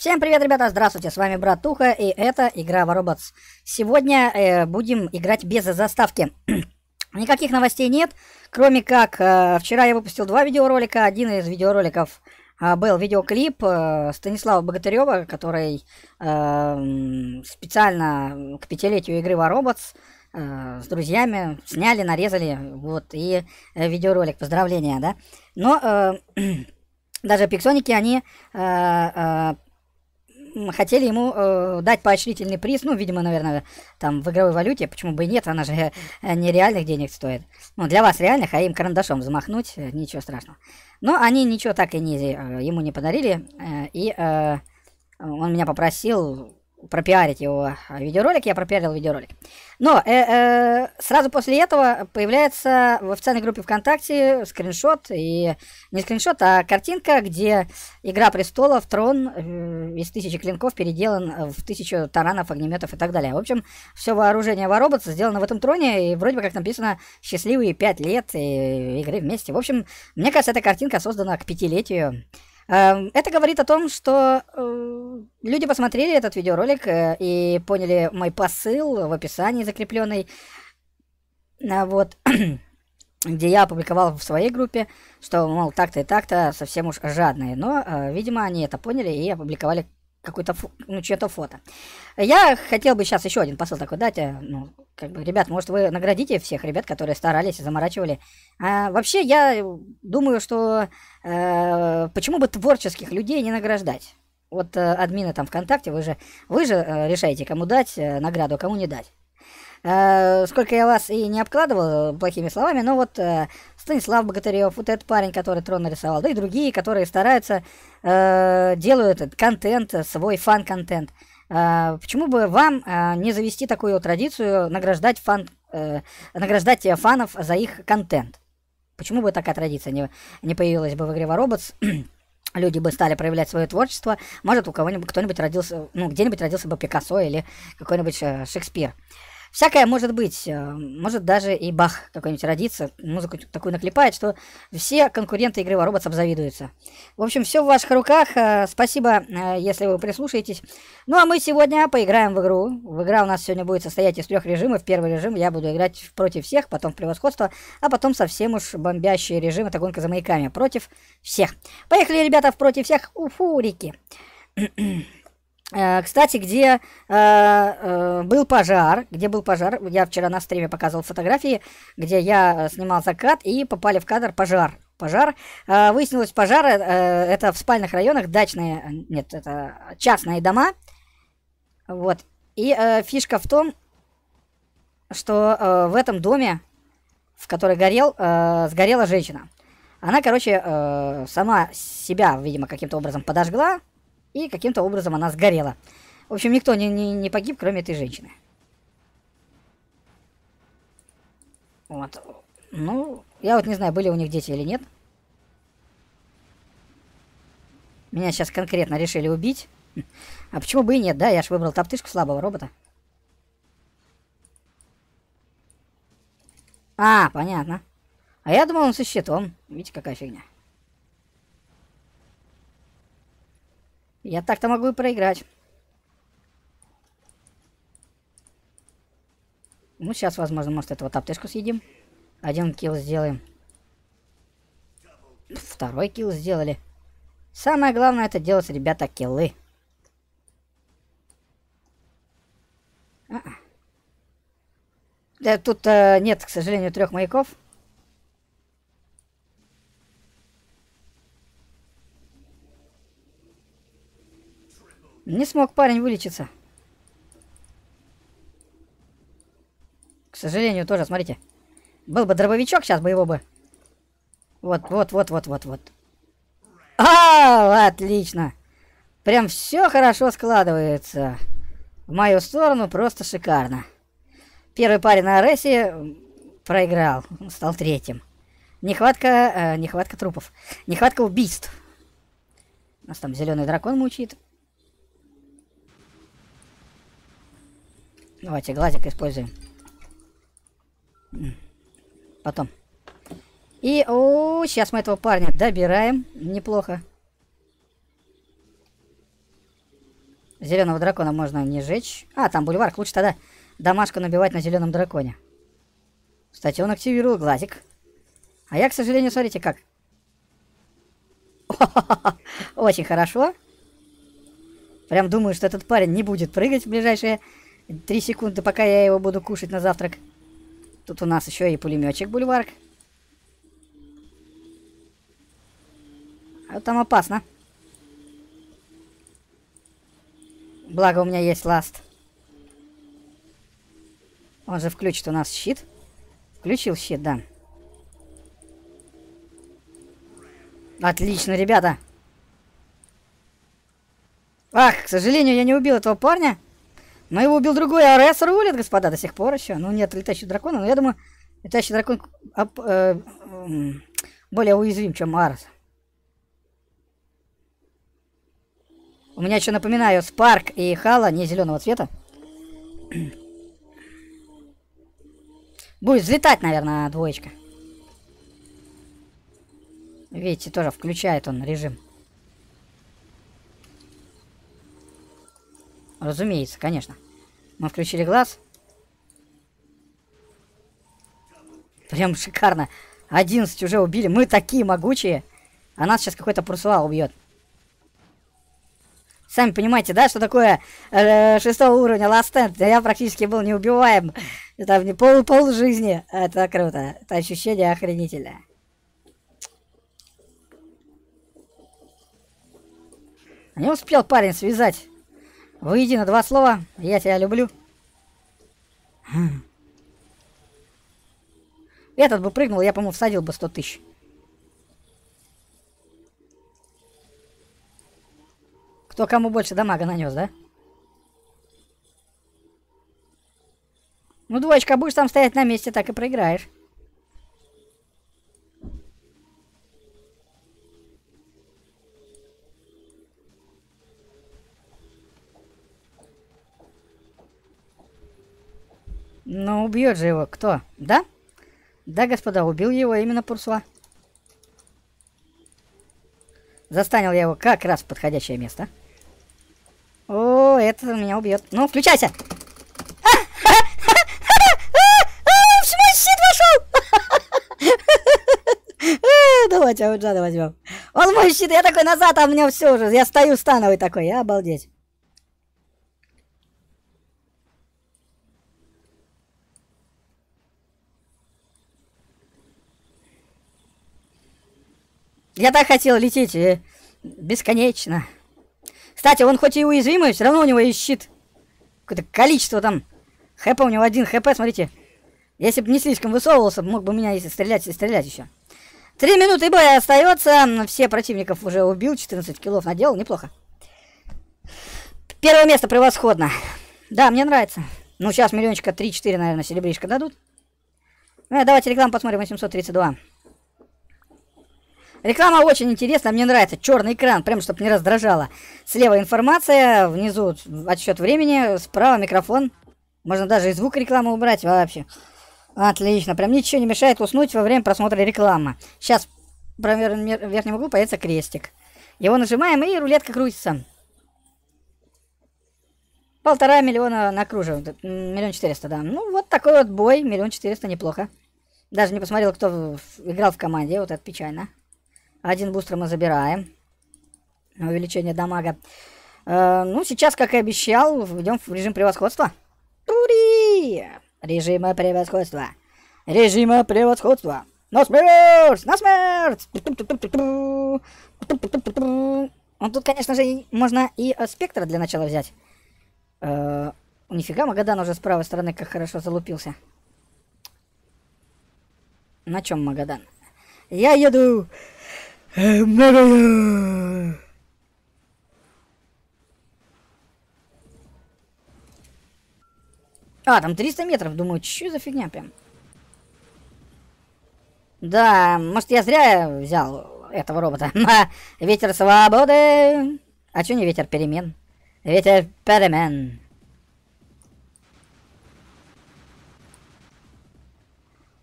Всем привет, ребята, здравствуйте, с вами Братуха, и это игра War Robots. Сегодня будем играть без заставки. Никаких новостей нет, кроме как вчера я выпустил два видеоролика. Один из видеороликов был видеоклип Станислава Богатырева, который специально к 5-летию игры War Robots с друзьями сняли, нарезали, вот, и видеоролик, поздравления, да. Но даже пиксоники, они... хотели ему дать поощрительный приз, ну, видимо, наверное, там, в игровой валюте, почему бы и нет, она же не реальных денег стоит. Ну, для вас реальных, а им карандашом взмахнуть, ничего страшного. Но они ничего так и не, ему не подарили, и он меня попросил пропиарить его видеоролик, я пропиарил видеоролик. Но сразу после этого появляется в официальной группе ВКонтакте скриншот, и не скриншот, а картинка, где «Игра престолов», трон из 1000 клинков переделан в 1000 таранов, огнеметов и так далее. В общем, все вооружение War Robots сделано в этом троне, и вроде бы как написано «Счастливые 5 лет и игры вместе». В общем, мне кажется, эта картинка создана к 5-летию. Это говорит о том, что люди посмотрели этот видеоролик и поняли мой посыл в описании закрепленный, вот, где я опубликовал в своей группе, что, мол, так-то и так-то совсем уж жадные. Но, видимо, они это поняли и опубликовали какое-то, ну, чье-то фото. Я хотел бы сейчас еще один посыл такой дать, ну, как бы, ребят, может, вы наградите всех ребят, которые старались и заморачивали. Вообще, я думаю, что почему бы творческих людей не награждать? Вот админы там ВКонтакте, вы же решаете, кому дать награду, а кому не дать. Сколько я вас и не обкладывал плохими словами, но вот Станислав Богатырев, вот этот парень, который трон нарисовал, да и другие, которые стараются, делают контент, свой фан-контент. Почему бы вам не завести такую традицию, награждать фанов за их контент? Почему бы такая традиция не появилась бы в игре War Robots? Люди бы стали проявлять свое творчество. Может, у кого-нибудь кто-нибудь родился, ну, где-нибудь родился бы Пикассо или какой-нибудь Шекспир. Всякое может быть. Может, даже и Бах какой-нибудь родится, музыку такую наклепает, что все конкуренты игры War Robots обзавидуются. В общем, все в ваших руках. Спасибо, если вы прислушаетесь. Ну, а мы сегодня поиграем в игру. Игра у нас сегодня будет состоять из 3 режимов. Первый режим я буду играть против всех, потом в превосходство, а потом совсем уж бомбящий режим. Это гонка за маяками. Против всех. Поехали, ребята, против всех. Уфурики. Кстати, где был пожар, я вчера на стриме показывал фотографии, где я снимал закат, и попали в кадр пожар. Выяснилось, пожары это в спальных районах, дачные, нет, это частные дома. Вот. И фишка в том, что в этом доме, в который горел, сгорела женщина. Она, короче, сама себя, видимо, каким-то образом подожгла. И каким-то образом она сгорела. В общем, никто не погиб, кроме этой женщины. Вот. Ну, я вот не знаю, были у них дети или нет. Меня сейчас конкретно решили убить. А почему бы и нет, да? Я ж выбрал топтышку слабого робота. А, понятно. А я думал, он со щитом. Видите, какая фигня. Я так-то могу и проиграть. Ну, сейчас, возможно, может, этого топтышку съедим. 1 килл сделаем. 2 килл сделали. Самое главное, это делать, ребята, киллы. Да, тут нет, к сожалению, 3 маяков. Не смог парень вылечиться. К сожалению, тоже, смотрите. Был бы дробовичок, сейчас бы его бы. Вот. А, отлично. Прям все хорошо складывается. В мою сторону просто шикарно. Первый парень на Аресе проиграл. Стал 3-м. Нехватка трупов. Нехватка убийств. Нас там зеленый дракон мучит. Давайте глазик используем. Потом. И, о, сейчас мы этого парня добираем. Неплохо. Зеленого дракона можно не сжечь. А, там бульварк. Лучше тогда домашку набивать на зеленом драконе. Кстати, он активировал глазик. А я, к сожалению, смотрите как. Очень хорошо. Прям думаю, что этот парень не будет прыгать в ближайшие 3 секунды, пока я его буду кушать на завтрак. Тут у нас еще и пулеметчик бульварк. А вот там опасно. Благо у меня есть ласт. Он же включит у нас щит. Включил щит, да. Отлично, ребята. Ах, к сожалению, я не убил этого парня. Но его убил другой. АРС рулит, господа, до сих пор еще. Ну, нет летающего дракона. Но я думаю, летающий дракон более уязвим, чем АРС. У меня еще, напоминаю, Спарк и Хала не зеленого цвета. Будет взлетать, наверное, двоечка. Видите, тоже включает он режим. Разумеется, конечно. Мы включили глаз. Прям шикарно. 11 уже убили. Мы такие могучие. А нас сейчас какой-то прусуал убьет. Сами понимаете, да, что такое 6-го уровня Last Stand? Я практически был неубиваем. Это не пол жизни. Это круто. Это ощущение охренительное. Не успел парень связать. Воедино 2 слова. Я тебя люблю. Этот бы прыгнул, я, по-моему, всадил бы 100 000. Кто кому больше дамага нанес, да? Ну, двоечка, будешь там стоять на месте, так и проиграешь. Но убьет же его кто? Да? Да, господа, убил его именно Пурсуа. Застанил я его как раз в подходящее место. О, это меня убьет. Ну, включайся! В мой щит вошел! Давайте Авенджера возьмем. Он мой щит, я такой назад, а у меня все уже. Я стою становый такой, я обалдеть. Я так хотел лететь бесконечно. Кстати, он хоть и уязвимый, все равно у него есть щит. Какое-то количество там. ХП у него 1 ХП, смотрите. Если бы не слишком высовывался, мог бы меня, если стрелять, и стрелять еще. 3 минуты боя остается. Все противников уже убил. 14 киллов наделал, неплохо. Первое место превосходно. Да, мне нравится. Ну, сейчас миллиончика 3-4, наверное, серебришка дадут. Ну, давайте рекламу посмотрим. 832. Реклама очень интересная, мне нравится. Черный экран, прям чтобы не раздражало. Слева информация, внизу отсчет времени, справа микрофон. Можно даже и звук рекламы убрать вообще. Отлично, прям ничего не мешает уснуть во время просмотра рекламы. Сейчас в верхнем углу появится крестик. Его нажимаем, и рулетка крутится. 1,5 миллиона на кружево. 1,4 миллиона, да. Ну, вот такой вот бой. 1,4 миллиона неплохо. Даже не посмотрел, кто играл в команде. Вот это печально. 1 бустер мы забираем. Увеличение дамага. Ну, сейчас, как и обещал, введем в режим превосходства. Тури! Режима превосходства. Режима превосходства. На смерть! На смерть! Ну, тут, конечно же, можно и спектра для начала взять. Нифига, Магадан уже с правой стороны как хорошо залупился. На чем Магадан? Я еду... А, там 300 метров, думаю, что за фигня прям. Да, может, я зря взял этого робота. Ветер свободы. А чё не ветер перемен? Ветер перемен.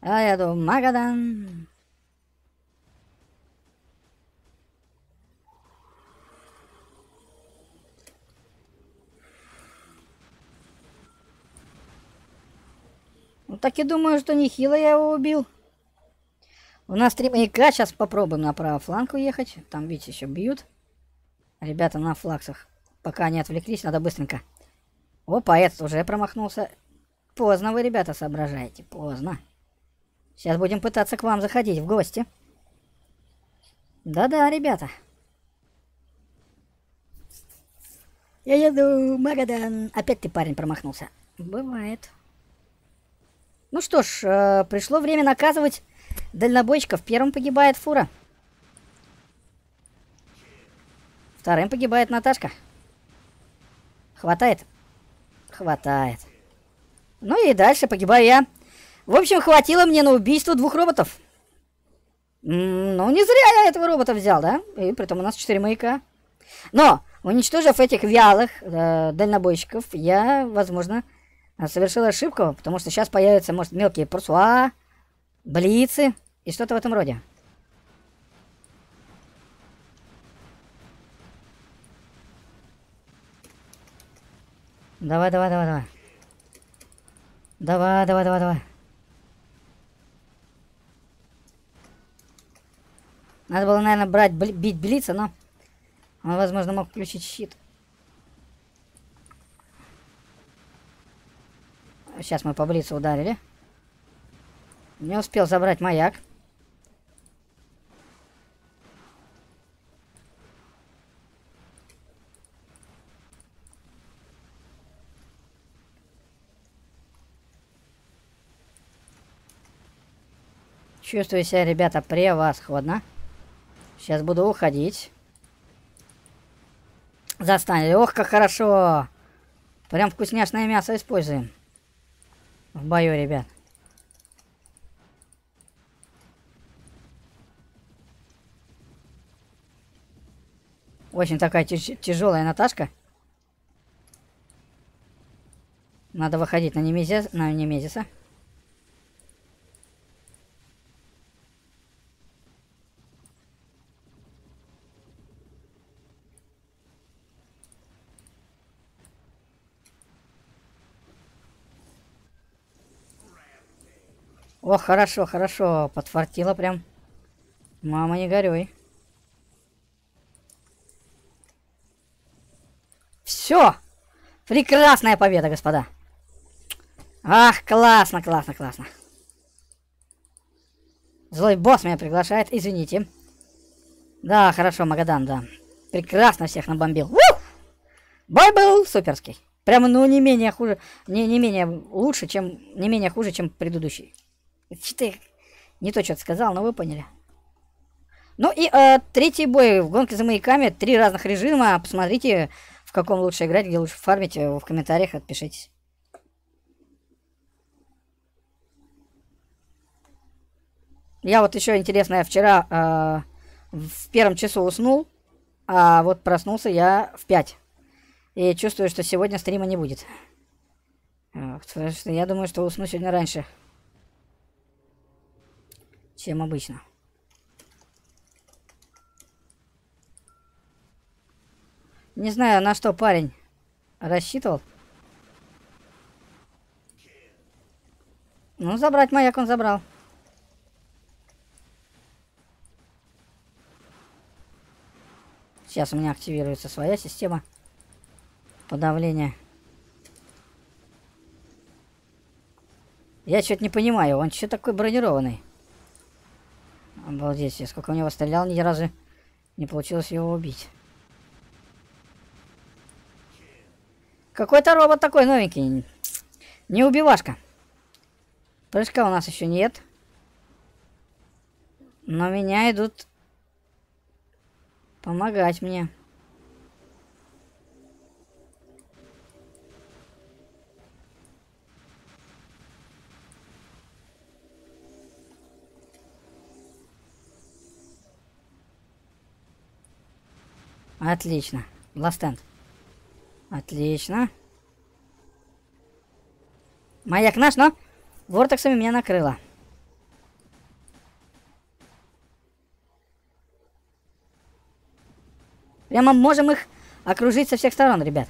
А я думаю, Магадан. так и думаю, что нехило я его убил. У нас три маяка, сейчас попробуем на правый фланг уехать. Там, видите, еще бьют. Ребята на флаксах. Пока они отвлеклись, надо быстренько. Опа, этот уже промахнулся. Поздно вы, ребята, соображаете. Поздно. Сейчас будем пытаться к вам заходить в гости. Да-да, ребята. Я еду в Магадан. Опять ты, парень, промахнулся. Бывает. Ну что ж, пришло время наказывать дальнобойщиков. Первым погибает фура. Вторым погибает Наташка. Хватает? Хватает. Ну и дальше погибаю я. В общем, хватило мне на убийство 2 роботов. Ну, не зря я этого робота взял, да? И притом у нас 4 маяка. Но, уничтожив этих вялых дальнобойщиков, я, возможно, совершил ошибку, потому что сейчас появятся, может, мелкие парсуа, блицы и что-то в этом роде. Давай, давай, давай, давай. Давай, давай, давай, давай. Надо было, наверное, брать, бить блица, но он, возможно, мог включить щит. Сейчас мы по блицу ударили. Не успел забрать маяк. Чувствую себя, ребята, превосходно. Сейчас буду уходить. Застанет. Ох, как хорошо. Прям вкусняшное мясо используем. В бою, ребят. Очень такая тяжелая Наташка. Надо выходить на Немезиса. О, хорошо, хорошо, подфартило прям. Мама, не горюй. Все! Прекрасная победа, господа. Ах, классно, классно, классно. Злой босс меня приглашает, извините. Да, хорошо, Магадан, да. Прекрасно всех набомбил. Бой был суперский. Прям, ну, не менее хуже, не менее хуже, чем предыдущий. Не то что-то сказал, но вы поняли. Ну и третий бой в гонке за маяками. 3 разных режима. Посмотрите, в каком лучше играть, где лучше фармить. В комментариях отпишитесь. Я вот еще интересно, я вчера в 1 часу уснул, а вот проснулся я в 5. И чувствую, что сегодня стрима не будет. Потому что я думаю, что усну сегодня раньше, чем обычно. Не знаю, на что парень рассчитывал. Ну, забрать маяк он забрал. Сейчас у меня активируется своя система подавления. Я что-то не понимаю, он что такой бронированный? Обалдеть, я сколько в него стрелял, ни разу не получилось его убить. Какой-то робот такой новенький. Не убивашка. Прыжка у нас еще нет. Но меня идут помогать мне. Отлично. Ластенд. Отлично. Маяк наш, но вортексами меня накрыло. Прямо можем их окружить со всех сторон, ребят.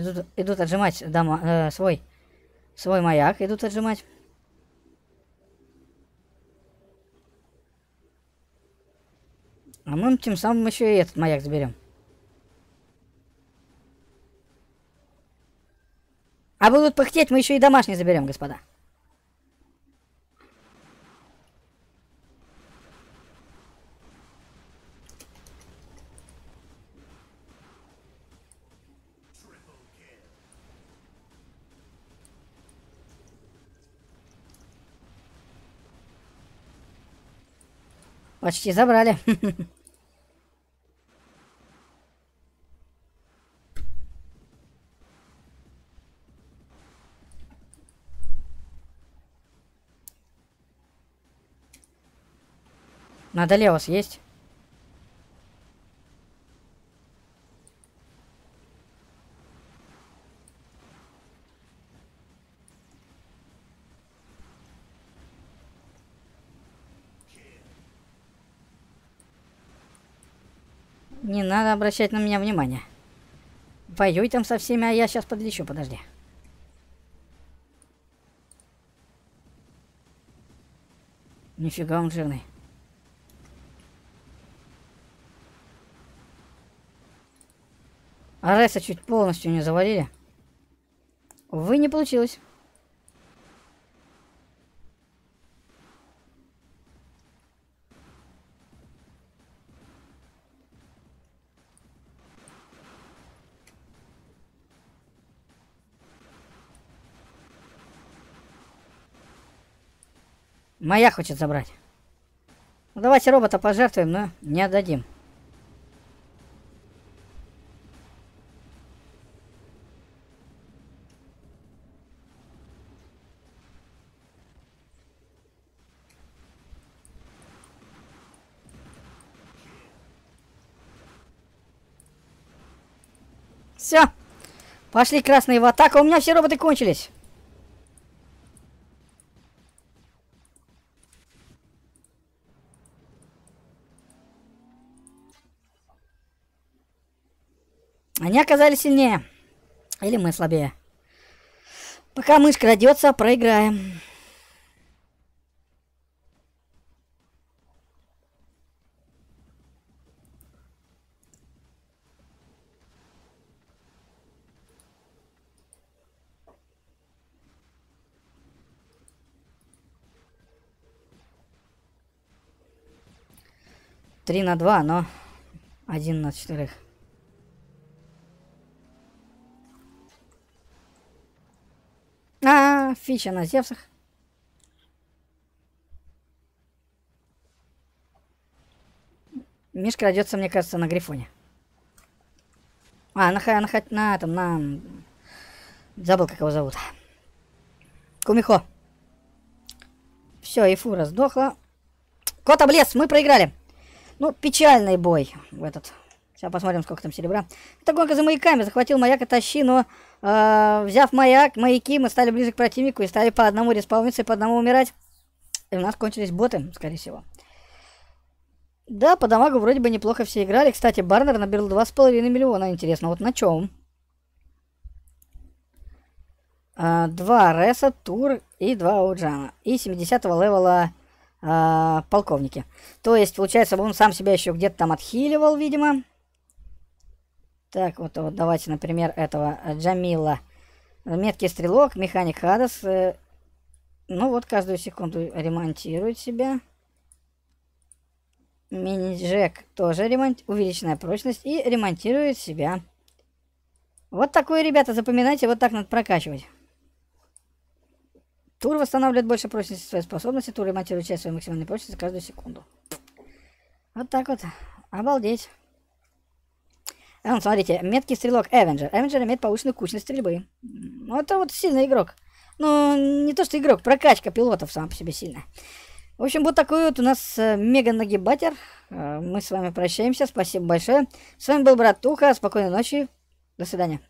идут отжимать свой маяк, идут отжимать. А мы тем самым еще и этот маяк заберем. А будут пыхтеть, мы еще и домашний заберем, господа. Почти забрали. Надо лево съесть. Не надо обращать на меня внимание. Воюй там со всеми, а я сейчас подлечу, подожди. Нифига он жирный. Ареса чуть полностью не завалили. Увы, не получилось. Моя хочет забрать. Ну, давайте робота пожертвуем, но не отдадим. Все. Пошли красные в атаку. У меня все роботы кончились. Они оказались сильнее. Или мы слабее. Пока мышка родится, проиграем. Три на два, но один на четверых. Фича на Зевсах. Мишка родится, мне кажется, на Грифоне. А, на этом, на... Забыл, как его зовут. Кумихо. Все, и фура сдохла. Кот облез, мы проиграли. Ну, печальный бой в этот. Сейчас посмотрим, сколько там серебра. Это гонка за маяками. Захватил маяк и тащи, но взяв маяки, мы стали ближе к противнику и стали по одному респауниться и по одному умирать. И у нас кончились боты, скорее всего. Да, по дамагу вроде бы неплохо все играли. Кстати, Барнер набил 2,5 миллиона. Интересно, вот на чем? Два Реса, Тур и два Уджана. И 70-го левела полковники. То есть, получается, он сам себя еще где-то там отхиливал, видимо. Так, вот давайте, например, этого Джамила. Меткий стрелок, механик Хадас. Ну вот, каждую секунду ремонтирует себя. Мини-джек тоже увеличенная прочность и ремонтирует себя. Вот такое, ребята, запоминайте, вот так надо прокачивать. Тур восстанавливает больше прочности своей способности, Тур ремонтирует часть своей максимальной прочности каждую секунду. Вот так вот. Обалдеть. А вон, смотрите, меткий стрелок Авенджер. Авенджер имеет повышенную кучность стрельбы. Ну, это вот сильный игрок. Ну, не то что игрок, прокачка пилотов сама по себе сильная. В общем, вот такой вот у нас мега-нагибатер. Мы с вами прощаемся, спасибо большое. С вами был Братуха, спокойной ночи, до свидания.